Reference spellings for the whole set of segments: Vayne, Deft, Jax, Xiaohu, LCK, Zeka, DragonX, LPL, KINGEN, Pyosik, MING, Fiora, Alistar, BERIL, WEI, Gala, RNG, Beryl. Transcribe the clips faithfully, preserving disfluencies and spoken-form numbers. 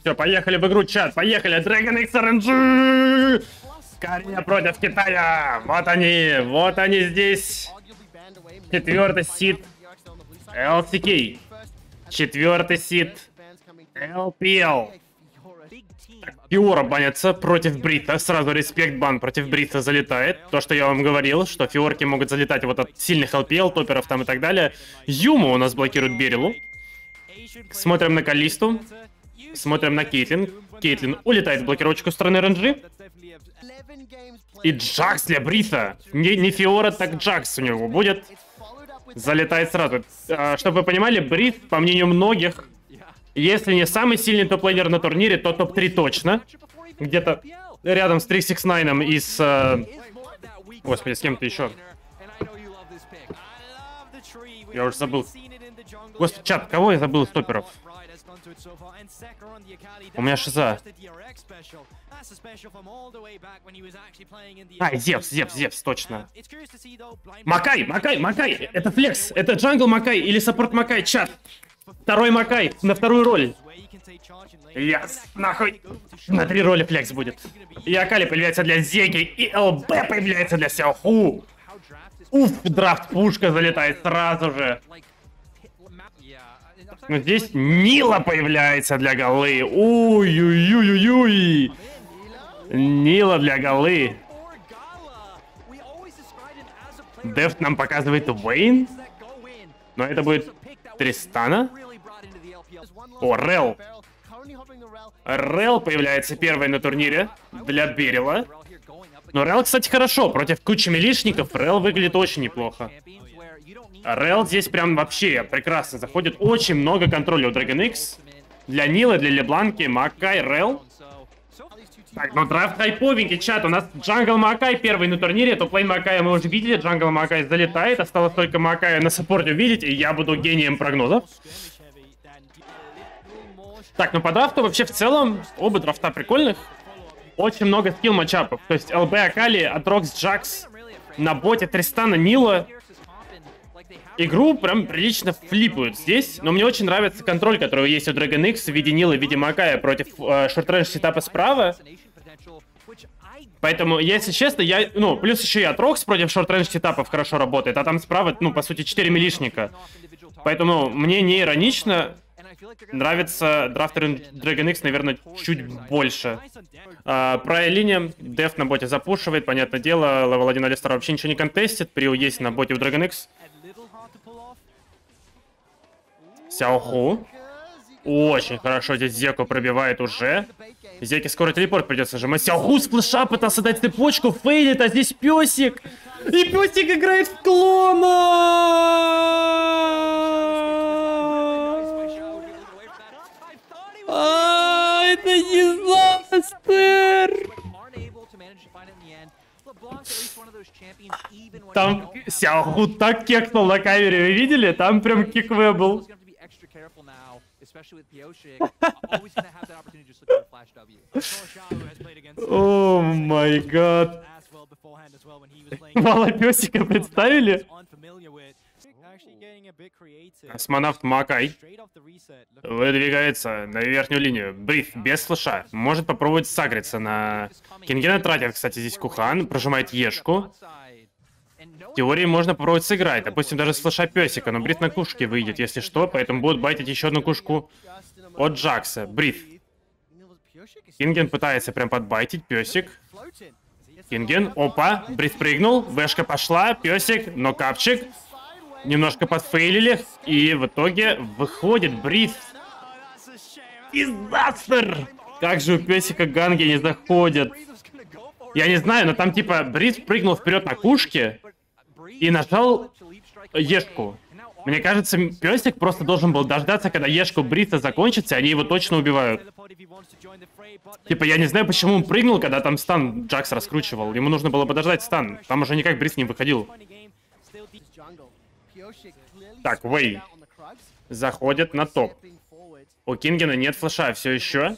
Все, поехали в игру, чат, поехали. DragonX эр эн джи! Корея против Китая. Вот они, вот они здесь. Четвертый сид эл си кей. Четвертый сид эл пи эл. Фиора банится против Брита. Сразу респект, бан против Брита залетает. То, что я вам говорил, что фиорки могут залетать вот от сильных эл пи эл, топеров там и так далее. Юма у нас блокирует Берилу. Смотрим на Калисту. Смотрим на Кейтлин. Кейтлин улетает в блокировочку стороны эр эн джи. И Джакс для Брита. Не, не Фиора, так Джакс у него будет. Залетает сразу. А, чтобы вы понимали, Брит, по мнению многих, если не самый сильный топ-лейнер на турнире, то топ три точно. Где-то рядом с три шесть девять и с... Э... Господи, с кем-то еще. Я уже забыл. Господи, чат, кого я забыл из топеров? У меня шиза. А, Зевс, Зевс, Зевс, точно. Макай, Макай, Макай. Это флекс, это джангл Макай или саппорт Макай, чат. Второй Макай на вторую роль. Яс, нахуй. На три роли флекс будет. И Акали появляется для Зеки, и ЛБ появляется для Xiaohu. Уф, драфт пушка залетает сразу же. Но здесь Ниlah появляется для Галы. Уй-уй-уй-уй-уй. Ниlah для Галы. Deft нам показывает Вейн. Но это будет Тристана. О, Рел. Рел появляется первой на турнире для Берила. Но Рел, кстати, хорошо. Против кучи милишников Рел выглядит очень неплохо. Рел здесь прям вообще прекрасно заходит. Очень много контроля у DragonX. Для Нила, для Лебланки, Макай, Рел. Так, ну драфт хайповенький, чат. У нас джангл Макай первый на турнире. Топлейн Макая мы уже видели. Джангл Макай залетает. Осталось только Макая на саппорте увидеть. И я буду гением прогнозов. Так, ну по драфту вообще в целом оба драфта прикольных. Очень много скилл матчапов. То есть ЛБ, Акали, Аатрокс, Джакс. На боте Тристана, Нила. Игру прям прилично флипают здесь, но мне очень нравится контроль, который есть у DragonX в виде Нила, в виде Макая против э, шорт-рейндж сетапа справа. Поэтому, если честно, я... Ну, плюс еще и Аатрокс против шорт-рейндж сетапов хорошо работает, а там справа, ну, по сути, четыре милишника. Поэтому мне не иронично... Нравится драфтер DragonX, наверное, чуть больше. А, правая линия. Deft на боте запушивает, понятное дело. Левел один Alistar вообще ничего не контестит. Приу есть на боте у DragonX. Xiaohu. Очень хорошо здесь Зеку пробивает уже. Зеке скоро телепорт придется сжимать. Xiaohu с флеша пытался дать цепочку. Фейлит, а здесь Pyosik. И Pyosik играет в клона. А, это дизастер! Там Xiaohu так кекнул на камере, вы видели? Там прям киквэ был. О май гад. Мало Pyosika представили? Космонавт Макай выдвигается на верхнюю линию. Бриф без флеша. Может попробовать сагриться на... Кингена тратит, кстати, здесь Кухан. Прожимает Ешку. В теории можно попробовать сыграть. Допустим, даже с флеша Pyosika. Но Бриф на кушке выйдет, если что. Поэтому будут байтить еще одну кушку от Джакса. Бриф. Кинген пытается прям подбайтить. Pyosik. Кинген. Опа. Бриф прыгнул. Вэшка пошла. Pyosik. Но капчик. Немножко подфейлили, и в итоге выходит Брит. Дизастер! Как же у Pyosika ганги не заходят. Я не знаю, но там типа Брит прыгнул вперед на кушке и нажал Ешку. Мне кажется, Pyosik просто должен был дождаться, когда Ешка у Брита закончится, и они его точно убивают. Типа, я не знаю, почему он прыгнул, когда там стан Джакс раскручивал. Ему нужно было подождать стан. Там уже никак Брит не выходил. Так, Вэй заходит на топ. У Кингена нет флеша все еще.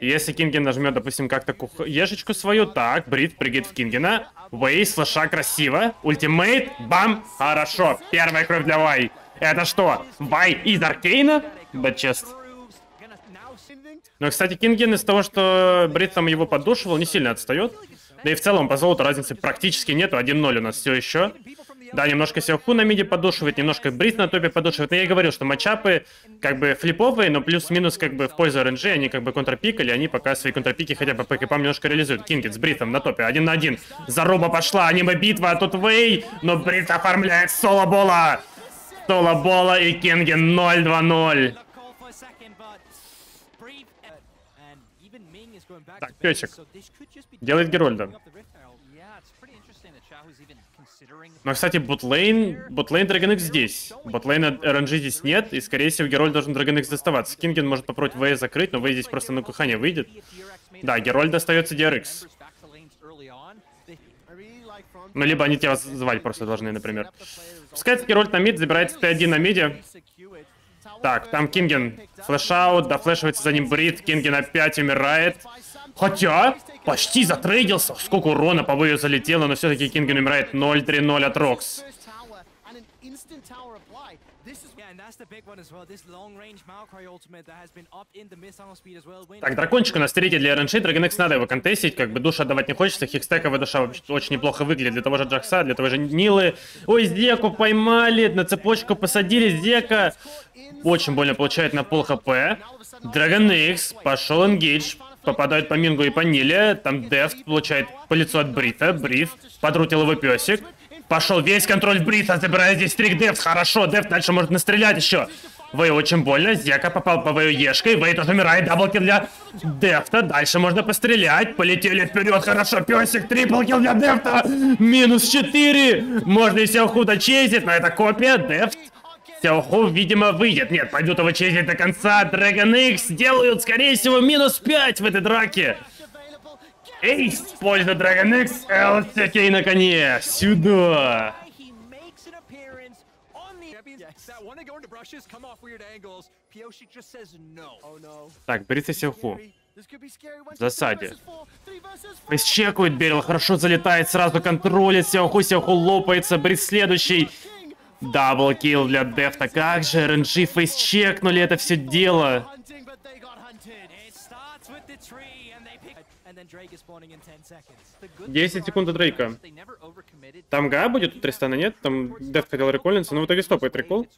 Если Кинген нажмет, допустим, как-то кух... ешечку свою. Так, Брит прыгает в Кингена. Вэй с флеша красиво. Ультимейт. Бам. Хорошо. Первая кровь для Вэй. Это что? Вэй из Аркейна? Бэтчест. Но, кстати, Кинген из того, что Брит там его поддушивал, не сильно отстает. Да и в целом по золоту разницы практически нету. один ноль у нас все еще. Да, немножко Xiaohu на миде подушивает, немножко Брит на топе подушивает. Но я и говорил, что матчапы как бы флиповые, но плюс-минус как бы в пользу РНЖ. Они как бы контрпикали, они пока свои контрпики хотя бы по кипам немножко реализуют. Кингет с Бритом на топе, один на один. Заруба пошла, аниме-битва, а тут Вей, но Брит оформляет соло-бола. Соло-бола и Кинген ноль два ноль. Так, Пёсик делает Герольда. Но, кстати, ботлейн, ботлейн DragonX здесь. Ботлейна эр эн джи здесь нет, и, скорее всего, Герольд должен DragonX доставаться. Кинген может попробовать Вэй закрыть, но Вэй здесь просто на кухане выйдет. Да, Герольд остается ди ар икс. Ну, либо они тебя звать просто должны, например. Пускается Герольд на мид, забирается тэ один на миде. Так, там Кинген флешаут, дофлешивается за ним Брит, Кинген опять умирает. Хотя, почти затрейдился, сколько урона по Вэю залетело, но все-таки Кинген умирает. Ноль три ноль от Рокс. Так, дракончик у нас третий для эр эн джи, DragonX надо его контестить, как бы душ отдавать не хочется, хикстековая душа очень неплохо выглядит для того же Джакса, для того же Нилы. Ой, Зеку поймали, на цепочку посадили Зека. Очень больно получает на пол хп. DragonX пошел энгейдж, попадает по Мингу и по Ниле, там Deft получает по лицу от Брита, Брит подрутил его песик. Пошел весь контроль Брита, забирает здесь трик Дефт. Хорошо, Дефт дальше может настрелять еще. Вэй очень больно. Зека попал по Вэю ешкой. Вэй тоже умирает. Даблкил для Дефта. Дальше можно пострелять. Полетели вперед. Хорошо, песик. Триплкил для Дефта. минус четыре. Можно и Xiaohu дочезить, но это копия. Дефт. Xiaohu, видимо, выйдет. Нет, пойдут его чезить до конца. DragonX делают, скорее всего, минус пять в этой драке. Эйс, польза DragonX, эл си кей на коне, сюда! Так, Брит и Xiaohu в засаде. Чекует Берил, хорошо залетает, сразу контролит Xiaohu, Xiaohu лопается, Брит следующий. Даблкил для Дефта, как же, эр эн джи фейсчекнули это все дело. десять секунд до Дрейка. Там Га будет, у Тристана нет. Там Дефт хотел реколлинса, но в итоге стопает рекол.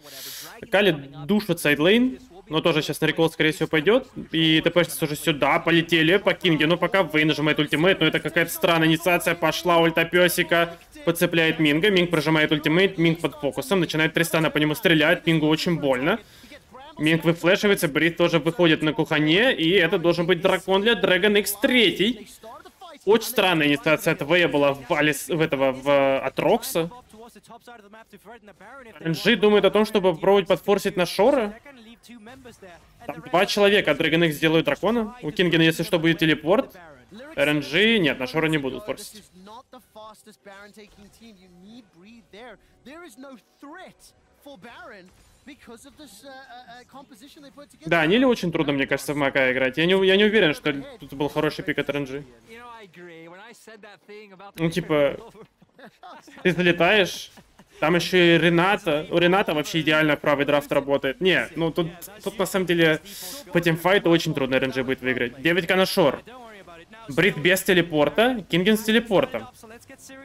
Кали душит сайдлейн, но тоже сейчас на рекол, скорее всего, пойдет. И ТП сейчас уже сюда, полетели по Кинге. Но пока Вэй нажимает ультимейт, но это какая-то странная инициация. Пошла ульта Пёсика, подцепляет Минга. Минг прожимает ультимейт, Минг под фокусом. Начинает Тристана по нему стрелять, Мингу очень больно. Минг выфлешивается, Брит тоже выходит на кухане, и это должен быть дракон для DragonX три. Очень странная инициация от Вэя была в Алис, в этого, в Аатрокса. эр эн джи думает о том, чтобы попробовать подфорсить на Шора. Там два человека от DragonX сделают дракона. У Кингена, если что, будет телепорт. эр эн джи нет, на Шора не будут форсить. Да, Ниле очень трудно, мне кажется, в Мака играть. Я не, я не уверен, что тут был хороший пик от эр эн джи. Ну, типа, ты залетаешь, там еще и Рената. У Рената вообще идеально правый драфт работает. Не, ну тут, тут на самом деле по тимфайту очень трудно эр эн джи будет выиграть. девять ка на Шор. Брит без телепорта, Кинген с телепортом.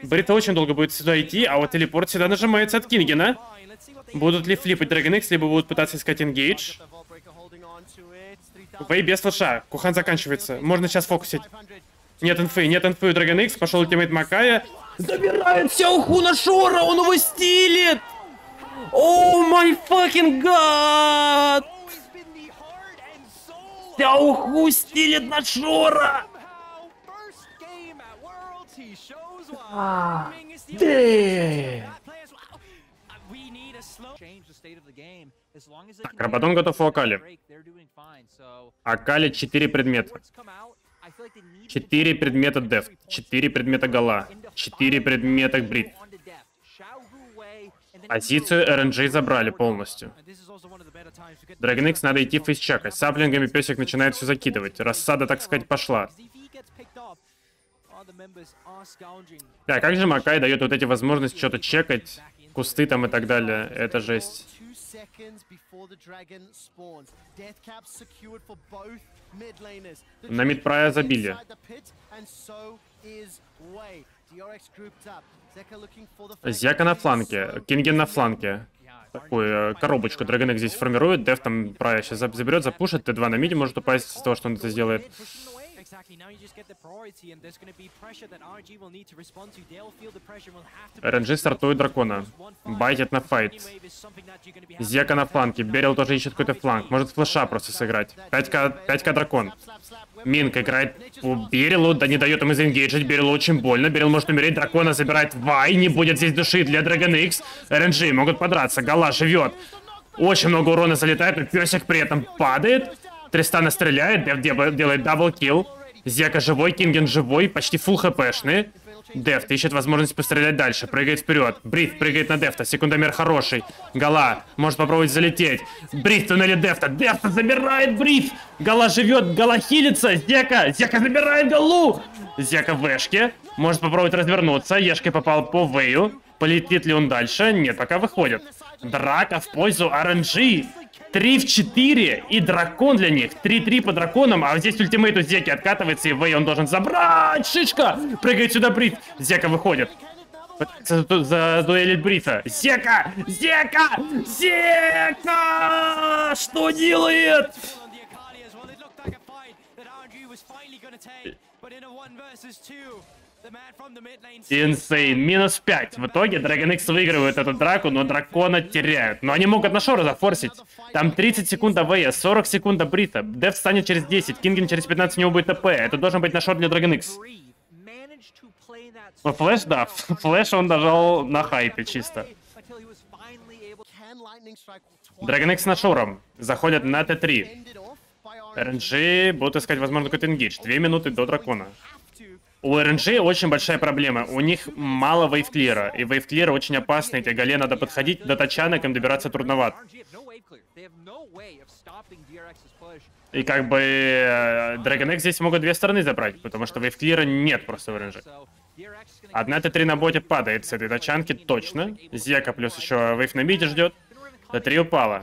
Брит очень долго будет сюда идти, а вот телепорт сюда нажимается от Кингена. Будут ли флипать DragonX, либо будут пытаться искать энгейдж. Вэй без флеша. Кухан заканчивается. Можно сейчас фокусить. Нет инфы, нет инфы у DragonX. Пошел ультимейт Макая. Забирает Xiaohu на Шора, он его стилит! О май факинг гад! Xiaohu стилит на Шора! А, ты... Так, Рабадон готов у Акали. Акали четыре предмета. четыре предмета Дефт, четыре предмета Гала, четыре предмета Брит. Позицию эр эн джи забрали полностью. DragonX надо идти фейсчакать. Саплингами Пёсик начинает все закидывать. Рассада, так сказать, пошла. Да, как же Макай дает вот эти возможности что-то чекать, кусты там и так далее. Это жесть. На мид прая забили. Зека на фланке, Кинген на фланке. Такую коробочку DragonX здесь формирует. Дефт там прая сейчас заберет, запушит. Т два на миде может упасть с того, что он это сделает. эр эн джи стартует дракона. Байтит на файт. Зека на фланке. Берил тоже ищет какой-то фланг. Может флеша просто сыграть. пять ка дракон. Минк играет по Берилу. Да не дает ему заингейджить. Берилу очень больно. Берил может умереть. Дракона забирает Вай. Не будет здесь души для DragonX. эр эн джи могут подраться. Гала живет. Очень много урона залетает. Но Пёсик при этом падает. Тристана стреляет. Дефт делает даблкилл. Зека живой, Кинген живой, почти фулл хпшный. Дефт ищет возможность пострелять дальше, прыгает вперед. Бриф прыгает на Дефта, секундомер хороший. Гала может попробовать залететь. Бриф в туннеле Дефта, Дефта забирает Бриф. Гала живет, Гала хилится, Зека, Зека забирает Галу. Зека в Эшке, может попробовать развернуться, Ешкой попал по Вэю. Полетит ли он дальше? Нет, пока выходит. Драка в пользу эр эн джи. три в четыре и дракон для них. три-три по драконам, а здесь ультимейт у Зеки откатывается, и Вэй он должен забрать. Шишка! Прыгает сюда Бриф. Зека выходит. Задуэлит Брифа. Зека! Зека! Зека! Что делает? Инсейн. Минус пять. В итоге DragonX выигрывают эту драку, но дракона теряют. Но они могут на шору зафорсить. Там тридцать секунд до Вэя, сорок секунд до Брита. Дефт станет через десять, Кинген через пятнадцать, у него будет ТП. Это должен быть на шор для DragonX. Но флэш, да. Флэш он дожал на хайпе чисто. DragonX на шором. Заходят на тэ три. эр эн джи будут искать, возможно, какой-то ингейдж. Две минуты до дракона. У эр эн джи очень большая проблема. У них мало вейвклира. И вейвклиры очень опасны. Эти Гале надо подходить, до тачанок им добираться трудновато. И как бы DragonX здесь могут две стороны забрать, потому что вейвклира нет просто в эр эн джи. Одна тэ три на боте падает с этой тачанки точно. Зека плюс еще вейв на миде ждет. тэ три упала.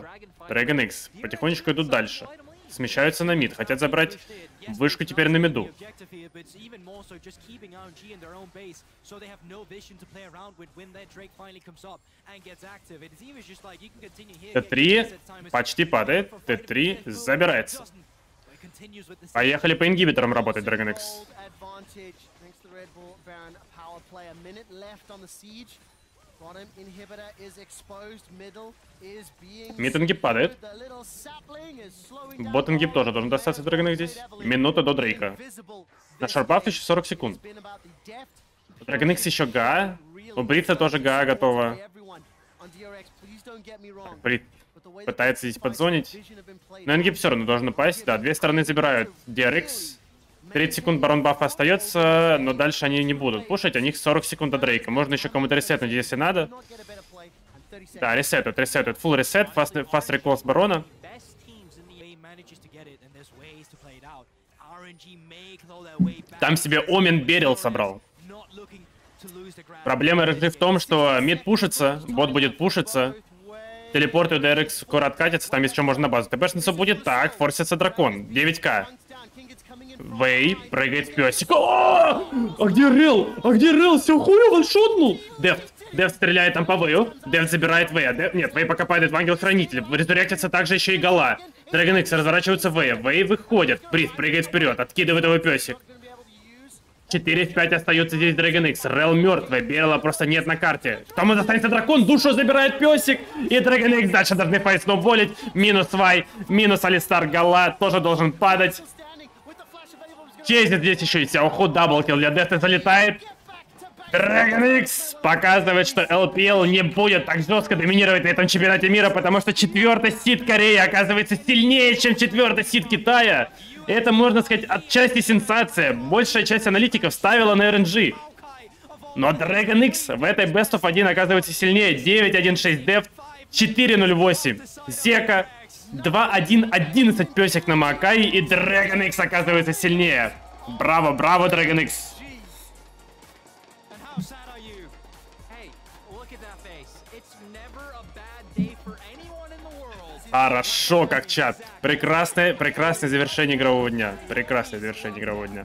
DragonX потихонечку идут дальше. Смещаются на мид, хотят забрать вышку теперь на миду. тэ три почти падает, тэ три забирается. Поехали по ингибиторам работать, DragonX. Мид-ингиб падает. Бот-ингиб тоже должен достаться DragonX здесь. Минута до Дрейка. На шарпаф еще сорок секунд. DragonX еще ГА. У Бритта тоже ГА готова. Брит пытается здесь подзонить. Но ингиб все равно должен упасть. Да, две стороны забирают DragonX. тридцать секунд барон бафа остается, но дальше они не будут пушить, у них сорок секунд до Дрейка. Можно еще кому-то ресетнуть, если надо. Да, ресетут, ресетут. Full reset, fast, fast recall с барона. Там себе Омен Берил собрал. Проблема эр эн джи в том, что мид пушится, бот будет пушиться. Телепорты у DragonX скоро откатятся, там еще можно на базу. ТПшница будет так, форсится дракон. девять ка. Вэй прыгает Пёсик. А где Рел? А где Рел? Все хуево шотнул. Дефт. Дефт стреляет там по Вэю. Дефт забирает Вэя. Дефт... Нет, Вэй пока падает в ангел-хранитель. Резуректится также еще и Гала. DragonX разворачивается Вэя. Вэй выходит. Брит прыгает вперед. Откидывает его Пёсик. четыре в пять остается здесь DragonX. Рел мертвый. Берила просто нет на карте. Там он останется дракон. Душу забирает Пёсик. И DragonX дальше должны файт сноуболить. Минус Вай. Минус Алистар. Гала тоже должен падать. Чейзит здесь еще и Xiaohu, даблкил для Дефта залетает. DragonX показывает, что эл пи эл не будет так жестко доминировать на этом чемпионате мира, потому что четвертый сид Кореи оказывается сильнее, чем четвертый сид Китая. Это, можно сказать, отчасти сенсация. Большая часть аналитиков ставила на эр эн джи. Но DragonX в этой бест оф один оказывается сильнее. девять один шесть Deft, четыре ноль восемь Зека. два один одиннадцать Пёсик на Макай, и DragonX оказывается сильнее. Браво, браво, DragonX. Хорошо, как чат. Прекрасное, прекрасное завершение игрового дня. Прекрасное завершение игрового дня.